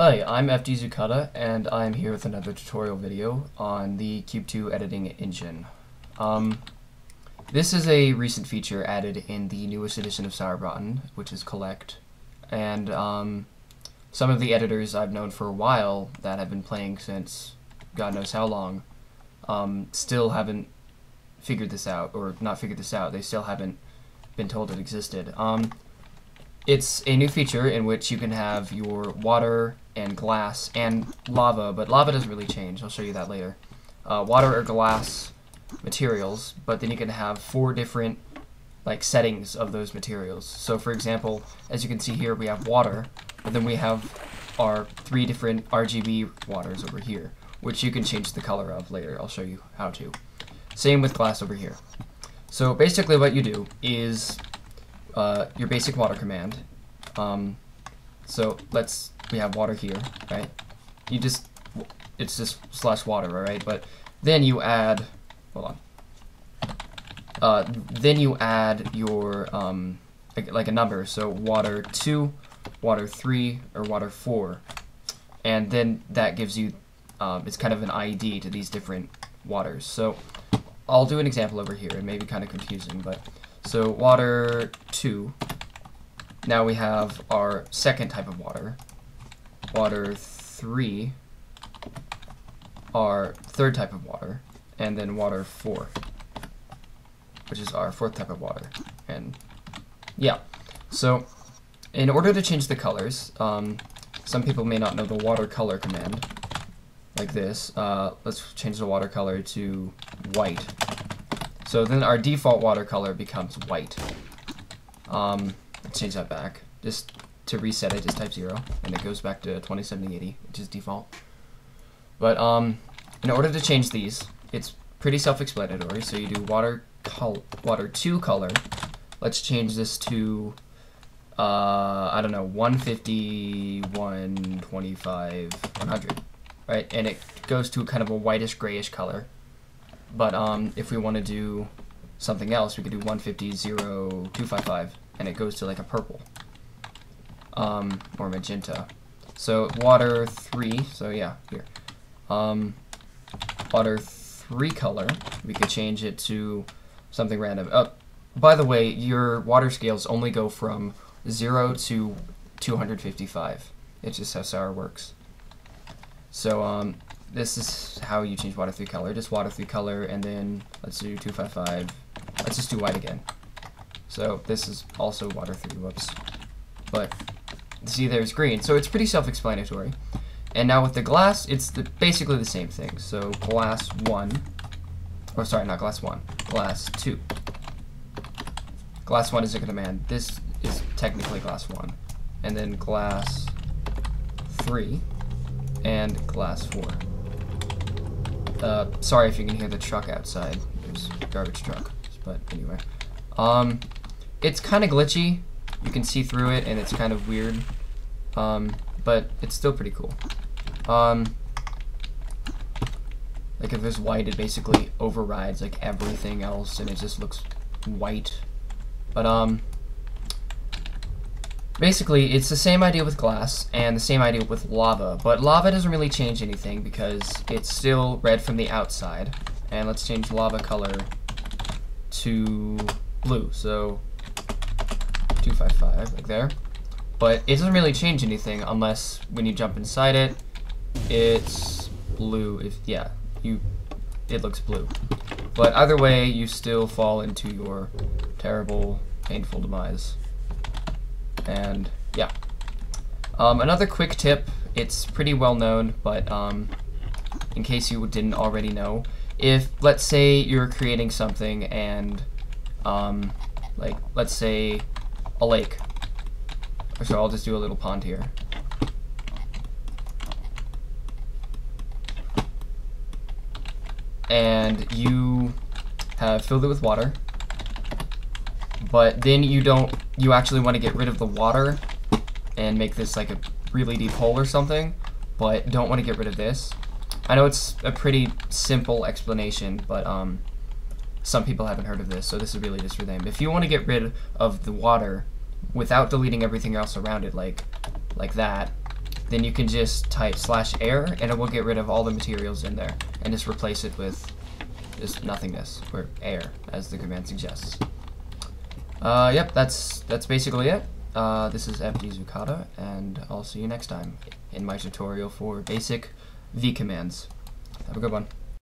Hi, I'm FD Zucata, and I'm here with another tutorial video on the Cube 2 editing engine. This is a recent feature added in the newest edition of Sauerbraten, which is Collect, and some of the editors I've known for a while that have been playing since God knows how long still haven't figured this out, or not figured this out, they still haven't been told it existed. It's a new feature in which you can have your water and glass and lava, but lava doesn't really change, I'll show you that later. Water or glass materials, but then you can have four different settings of those materials. So for example, as you can see here, we have water, but then we have our three different RGB waters over here, which you can change the color of later. I'll show you how to. Same with glass over here. So basically what you do is your basic water command. We have water here, right? It's just slash water, alright? But then you add, then you add your, a number, so water 2, water 3, or water 4. And then that gives you, it's kind of an ID to these different waters. So I'll do an example over here. It may be kind of confusing, but so water 2, now we have our second type of water, water 3, our third type of water, and then water 4, which is our fourth type of water. And yeah, so in order to change the colors, some people may not know the watercolor command, like this. Let's change the watercolor to white. So then our default watercolor becomes white. Let's change that back. Just to reset it, just type 0, and it goes back to 207080, which is default. But in order to change these, it's pretty self-explanatory. So you do water 2 color. Let's change this to, I don't know, 150, 125, 100, right? And it goes to kind of a whitish grayish color. But if we want to do something else, we could do 150, 0, 255, and it goes to like a purple or magenta. So water 3, so yeah, here. Water 3 color, we could change it to something random. By the way, your water scales only go from 0 to 255. It's just how Sauer works. So this is how you change water 3 color. Just water 3 color, and then let's do 255. Let's just do white again. So this is also water 3, whoops. But see, there's green. So it's pretty self-explanatory. And now with the glass, it's basically the same thing. So glass 1, or sorry, not glass 1, glass 2. Glass 1 is a command. This is technically glass 1. And then glass 3 and glass 4. Sorry if you can hear the truck outside. There's a garbage truck, but anyway. It's kind of glitchy. You can see through it, and it's kind of weird, but it's still pretty cool. Like if there's white, it basically overrides like everything else, and it just looks white. But basically, it's the same idea with glass and the same idea with lava, but lava doesn't really change anything because it's still red from the outside. And let's change lava color to blue, so 255, like there. But it doesn't really change anything unless when you jump inside it, it's blue. It looks blue. But either way, you still fall into your terrible, painful demise. And yeah, another quick tip, it's pretty well known, but in case you didn't already know, if let's say you're creating something and like let's say a lake, so I'll just do a little pond here. And you have filled it with water, but then you actually want to get rid of the water and make this like a really deep hole or something, but don't want to get rid of this. I know it's a pretty simple explanation, but some people haven't heard of this, so this is really just for them. If you want to get rid of the water without deleting everything else around it, like that, then you can just type /air and it will get rid of all the materials in there and just replace it with just nothingness or air, as the command suggests. Yep, that's basically it. This is FD Zucata, and I'll see you next time in my tutorial for basic vcommands. Have a good one.